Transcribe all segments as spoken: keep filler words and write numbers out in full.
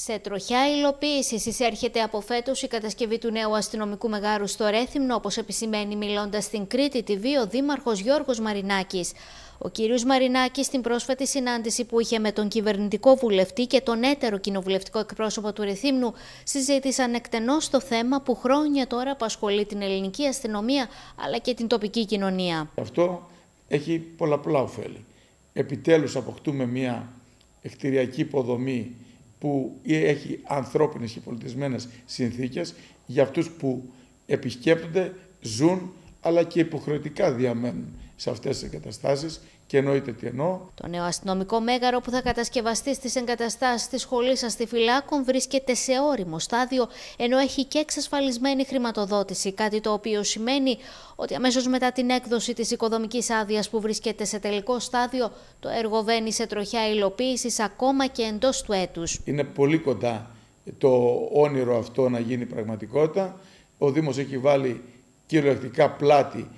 Σε τροχιά υλοποίησης εισέρχεται από φέτος η κατασκευή του νέου αστυνομικού μεγάρου στο Ρέθυμνο, όπως επισημαίνει μιλώντας στην Κρήτη τι βι ο δήμαρχος Γιώργος Μαρινάκης. Ο κύριος Μαρινάκης, στην πρόσφατη συνάντηση που είχε με τον κυβερνητικό βουλευτή και τον έτερο κοινοβουλευτικό εκπρόσωπο του Ρεθύμνου, συζήτησαν εκτενώς το θέμα που χρόνια τώρα απασχολεί την ελληνική αστυνομία αλλά και την τοπική κοινωνία. Αυτό έχει πολλαπλά ωφέλη. Επιτέλους αποκτούμε μια εκτηριακή υποδομή που έχει ανθρώπινες και πολιτισμένες συνθήκες για αυτούς που επισκέπτονται, ζουν αλλά και υποχρεωτικά διαμένουν σε αυτές τις εγκαταστάσεις και εννοείται τι εννοώ. Το νέο αστυνομικό μέγαρο που θα κατασκευαστεί στις εγκαταστάσεις της Σχολής Αστιφυλάκων βρίσκεται σε όριμο στάδιο, ενώ έχει και εξασφαλισμένη χρηματοδότηση, κάτι το οποίο σημαίνει ότι αμέσως μετά την έκδοση της οικοδομικής άδειας που βρίσκεται σε τελικό στάδιο, το έργο βαίνει σε τροχιά υλοποίησης ακόμα και εντός του έτους. Είναι πολύ κοντά το όνειρο αυτό να γίνει πραγματικότητα. Ο Δήμος έχει βάλει κυριολεκτικά πλάτη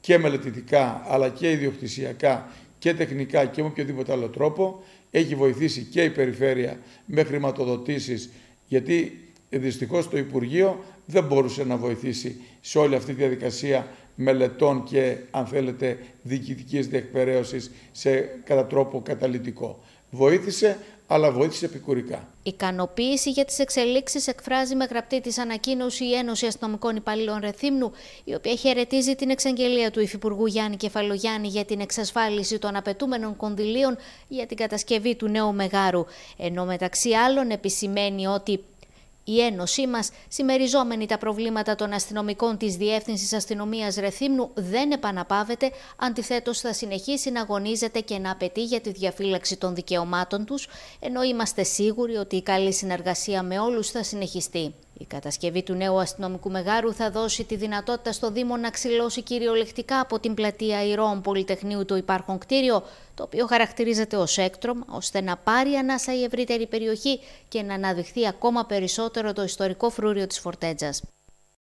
και μελετητικά αλλά και ιδιοκτησιακά και τεχνικά και με οποιοδήποτε άλλο τρόπο. Έχει βοηθήσει και η Περιφέρεια με χρηματοδοτήσεις, γιατί δυστυχώς το Υπουργείο δεν μπορούσε να βοηθήσει σε όλη αυτή τη διαδικασία μελετών και, αν θέλετε, διοικητικής διεκπαιρέωσης σε κατά τρόπο καταλυτικό. Βοήθησε, αλλά βοήθησε επικουρικά. Ικανοποίηση για τις εξελίξεις εκφράζει με γραπτή της ανακοίνωση η Ένωση Αστυνομικών Υπαλλήλων Ρεθύμνου, η οποία χαιρετίζει την εξαγγελία του Υφυπουργού Γιάννη Κεφαλογιάννη για την εξασφάλιση των απαιτούμενων κονδυλίων για την κατασκευή του νέου μεγάρου. Ενώ μεταξύ άλλων επισημαίνει ότι η Ένωσή μας, συμμεριζόμενη τα προβλήματα των αστυνομικών της Διεύθυνσης Αστυνομίας Ρεθύμνου, δεν επαναπάβεται, αντιθέτως θα συνεχίσει να αγωνίζεται και να απαιτεί για τη διαφύλαξη των δικαιωμάτων τους, ενώ είμαστε σίγουροι ότι η καλή συνεργασία με όλους θα συνεχιστεί. Η κατασκευή του νέου αστυνομικού μεγάρου θα δώσει τη δυνατότητα στο Δήμο να ξυλώσει κυριολεκτικά από την πλατεία Ηρώων Πολυτεχνείου το υπάρχον κτίριο, το οποίο χαρακτηρίζεται ως έκτρωμα, ώστε να πάρει ανάσα η ευρύτερη περιοχή και να αναδειχθεί ακόμα περισσότερο το ιστορικό φρούριο της Φορτέτζας.